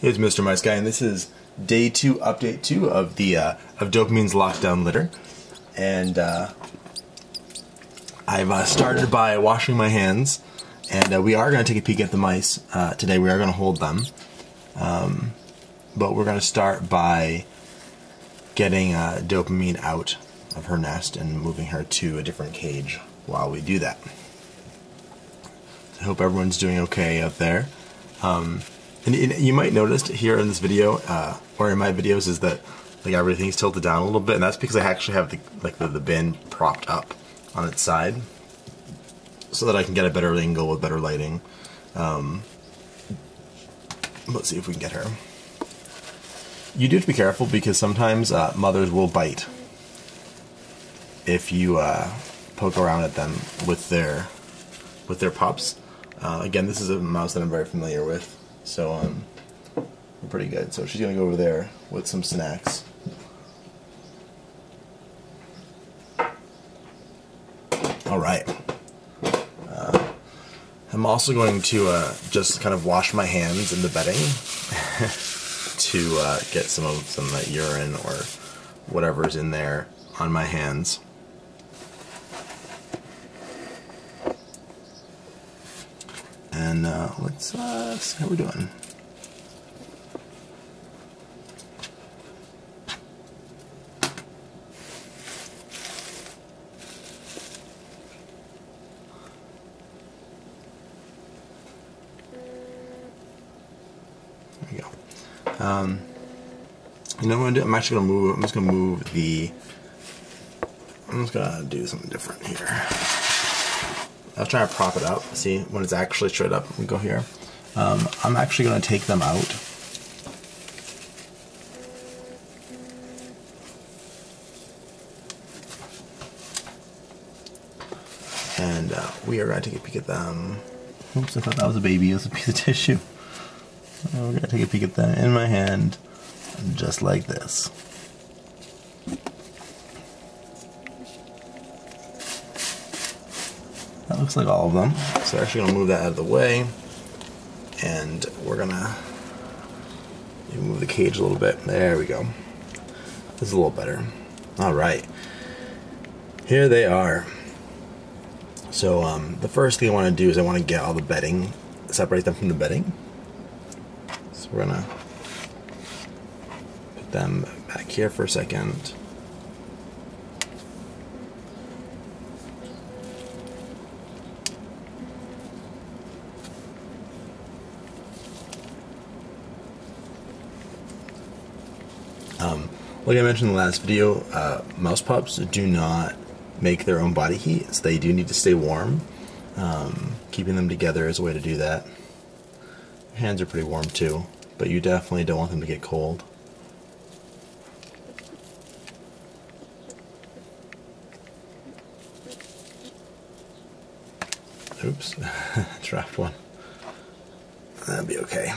It's Mr. Mice Guy, and this is day 2, update 2 of the of Dopamine's lockdown litter. And I've started by washing my hands, and we are going to take a peek at the mice today. We are going to hold them, but we're going to start by getting Dopamine out of her nest and moving her to a different cage while we do that. I hope everyone's doing okay out there. And you might notice here in this video, or in my videos, is that like everything's tilted down a little bit, and that's because I actually have the bin propped up on its side, so that I can get a better angle with better lighting. Let's see if we can get her. You do have to be careful because sometimes mothers will bite if you poke around at them with their pups. Again, this is a mouse that I'm very familiar with. So we're pretty good. So she's gonna go over there with some snacks. All right. I'm also going to just kind of wash my hands in the bedding to get some urine or whatever's in there on my hands. And let's see how we're doing. There we go. You know what I'm gonna do? I'm just gonna do something different here. I was trying to prop it up, see, when it's actually straight up. We go here. I'm actually going to take them out. And we are going to take a peek at them. Oops, I thought that was a baby. It was a piece of tissue. We're going to take a peek at them in my hand, just like this. That looks like all of them. So we're actually going to move that out of the way, and we're going to move the cage a little bit. There we go. This is a little better. All right. Here they are. So the first thing I want to do is I want to get all the bedding, separate them from the bedding. So we're going to put them back here for a second. Like I mentioned in the last video, mouse pups do not make their own body heat, so they do need to stay warm. Keeping them together is a way to do that. Your hands are pretty warm too, but you definitely don't want them to get cold. Oops, dropped one. That'll be okay.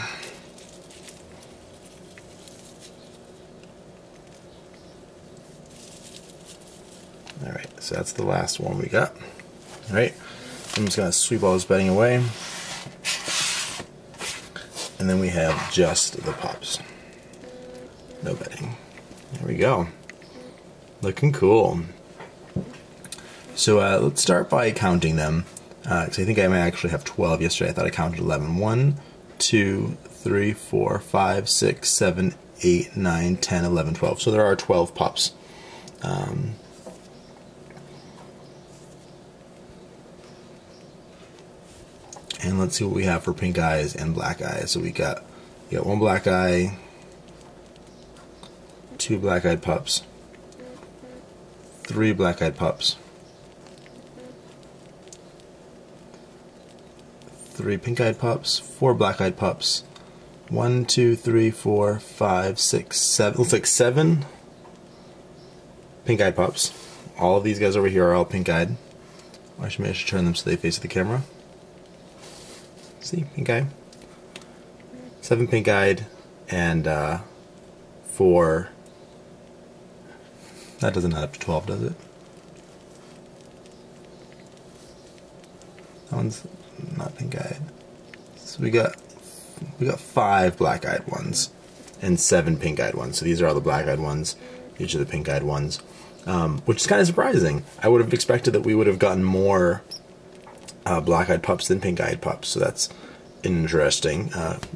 Alright, so that's the last one we got. Alright, I'm just going to sweep all this bedding away. And then we have just the pups. No bedding. There we go. Looking cool. So let's start by counting them. Because I think I might actually have 12 yesterday. I thought I counted 11. 1, 2, 3, 4, 5, 6, 7, 8, 9, 10, 11, 12. So there are 12 pups. And let's see what we have for pink eyes and black eyes. So we got one black eye, 2 black-eyed pups, 3 black-eyed pups, 3 pink-eyed pups, 4 black-eyed pups, 1, 2, 3, 4, 5, 6, 7. Looks like 7 pink-eyed pups. All of these guys over here are all pink-eyed. I should manage to turn them so they face the camera. See, pink eye. 7 pink-eyed and 4. That doesn't add up to 12, does it? That one's not pink-eyed. So we got we got 5 black-eyed ones and 7 pink-eyed ones. So these are all the black-eyed ones. These are the pink-eyed ones, which is kind of surprising. I would have expected that we would have gotten more black-eyed pups than pink-eyed pups. So that's interesting,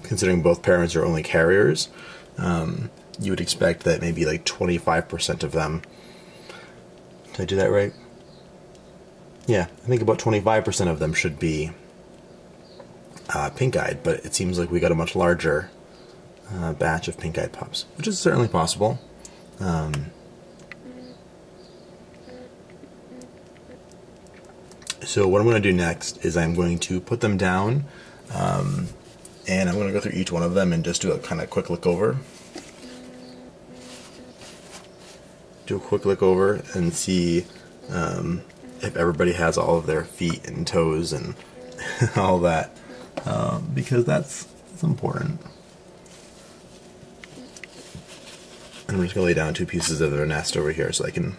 considering both parents are only carriers. You would expect that maybe like 25% of them. Did I do that right? Yeah, I think about 25% of them should be pink-eyed, but it seems like we got a much larger batch of pink-eyed pups, which is certainly possible. So what I'm going to do next is I'm going to put them down, and I'm going to go through each one of them and just do a kind of quick look over. Do a quick look over and see if everybody has all of their feet and toes and all that, because that's important. And I'm just going to lay down 2 pieces of their nest over here so I can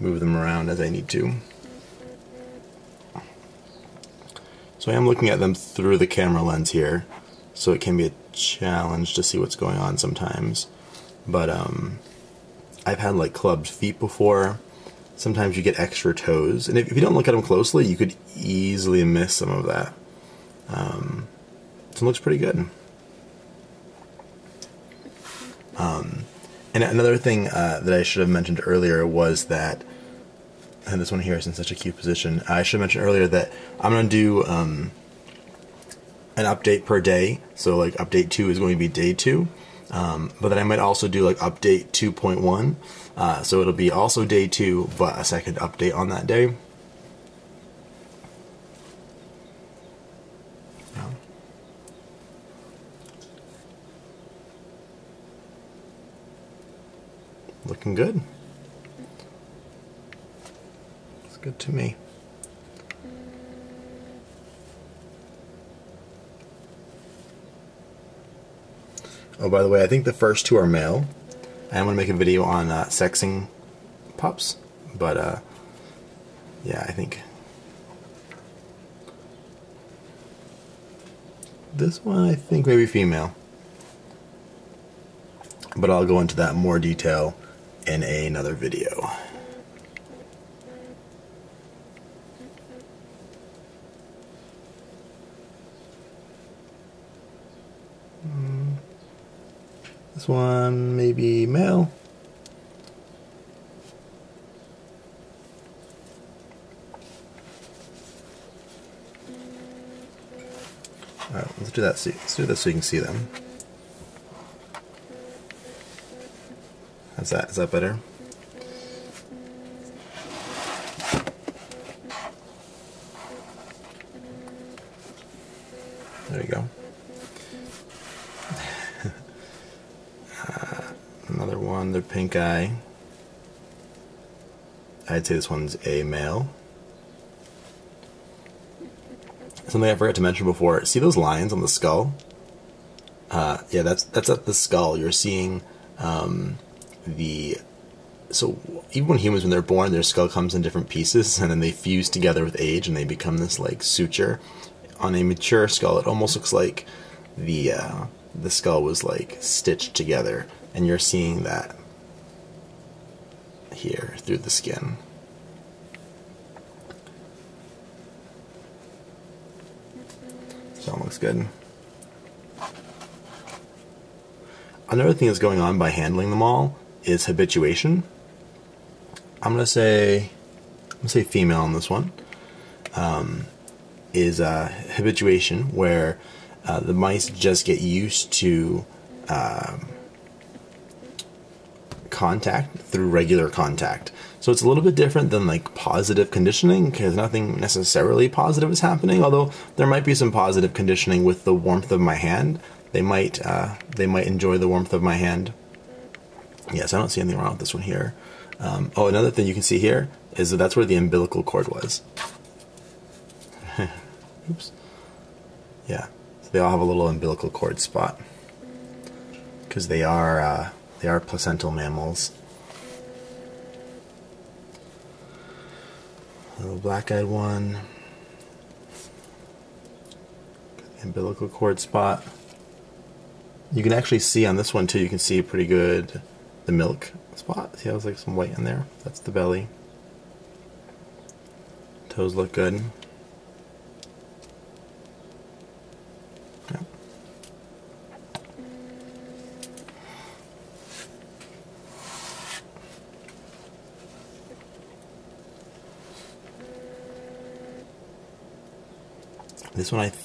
move them around as I need to. So I am looking at them through the camera lens here, so it can be a challenge to see what's going on sometimes. But I've had like clubbed feet before. Sometimes you get extra toes, and if you don't look at them closely, you could easily miss some of that. So it looks pretty good. And another thing that I should have mentioned earlier was that, and this one here is in such a cute position, I should have mentioned earlier that I'm going to do an update per day, so like update 2 is going to be day 2. But then I might also do like update 2.1, so it'll be also day 2, but a second update on that day. Yeah. Looking good. It's good to me. Oh, by the way, I think the first 2 are male. I'm going to make a video on sexing pups, but yeah, I think this one maybe female, but I'll go into that in more detail in another video. This one may be male. All right, let's do that. Let's do this so you can see them. How's that? Is that better? There you go. Another one, their pink eye. I'd say this one's a male. Something I forgot to mention before, see those lines on the skull? Yeah, that's at the skull. You're seeing so even when humans, when they're born, their skull comes in different pieces, and then they fuse together with age, and they become this like suture. On a mature skull, it almost looks like the skull was like stitched together, and you're seeing that here through the skin. So it looks good. Another thing that's going on by handling them all is habituation. I'm gonna say female on this one. Is habituation, where the mice just get used to contact through regular contact. So it's a little bit different than like positive conditioning, because nothing necessarily positive is happening, although there might be some positive conditioning with the warmth of my hand. They might enjoy the warmth of my hand. Yes, I don't see anything wrong with this one here. Oh, another thing you can see here is that that's where the umbilical cord was. Oops. Yeah. They all have a little umbilical cord spot because they are placental mammals. A little black-eyed one, umbilical cord spot. You can actually see on this one too, you can see pretty good the milk spot. See, I was like some white in there. That's the belly. Toes look good. Yeah. This one I think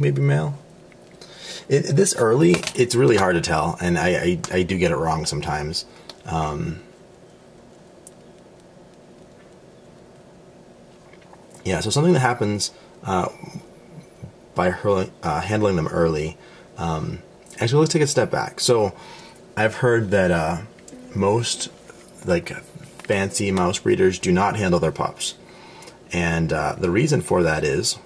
maybe male. This early, it's really hard to tell, and I do get it wrong sometimes. Yeah, so something that happens by handling them early. Actually, let's take a step back. So I've heard that most fancy mouse breeders do not handle their pups, and the reason for that is,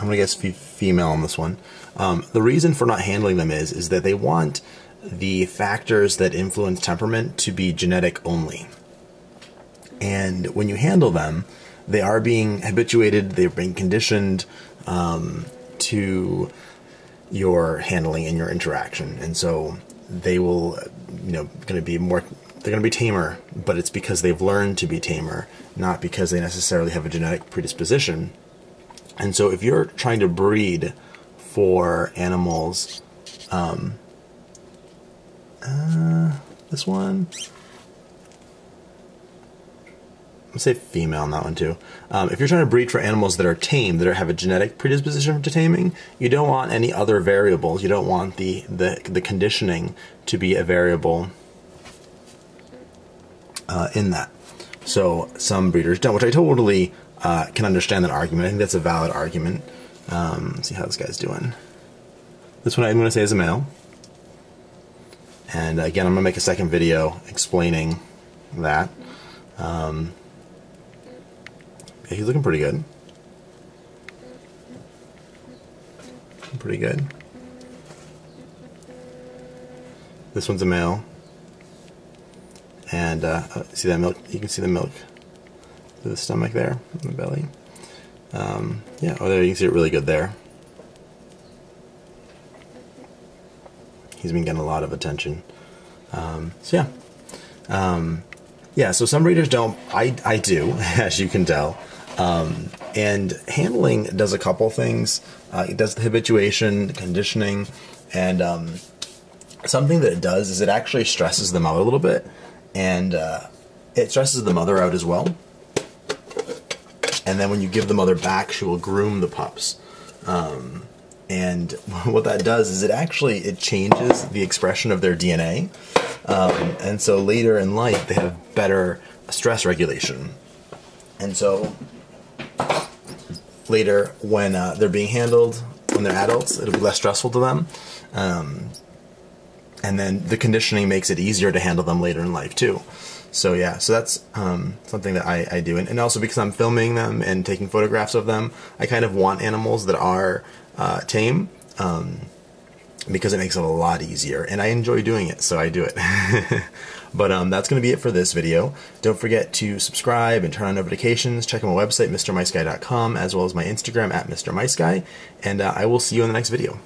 I'm gonna guess female on this one. The reason for not handling them is that they want the factors that influence temperament to be genetic only. And when you handle them, they are being habituated, they're being conditioned to your handling and your interaction. And so they will, they're gonna be tamer, but it's because they've learned to be tamer, not because they necessarily have a genetic predisposition. And so if you're trying to breed for animals, this one, I'm gonna say female on that one too. If you're trying to breed for animals that are tame, that have a genetic predisposition to taming, you don't want any other variables. You don't want the conditioning to be a variable in that. So some breeders don't, which I totally can understand that argument. I think that's a valid argument. Let's see how this guy's doing. This one I'm going to say is a male. And again, I'm going to make a second video explaining that. Yeah, he's looking pretty good. Pretty good. This one's a male. And see that milk? You can see the milk. The stomach there, the belly. Yeah, oh, there you can see it really good there. He's been getting a lot of attention. So yeah. Yeah, so some breeders don't, I do, as you can tell. And handling does a couple things. It does the habituation, the conditioning, and something that it does is it actually stresses them out a little bit, and it stresses the mother out as well. And then when you give the mother back, she will groom the pups. And what that does is it changes the expression of their DNA. And so later in life, they have better stress regulation. And so later when they're being handled, when they're adults, it'll be less stressful to them. And then the conditioning makes it easier to handle them later in life too. So yeah, so that's something that I do. And also because I'm filming them and taking photographs of them, I kind of want animals that are tame because it makes it a lot easier. And I enjoy doing it, so I do it. But that's going to be it for this video. Don't forget to subscribe and turn on notifications. Check out my website, MisterMiceGuy.com, as well as my Instagram, @MisterMiceGuy. And I will see you in the next video.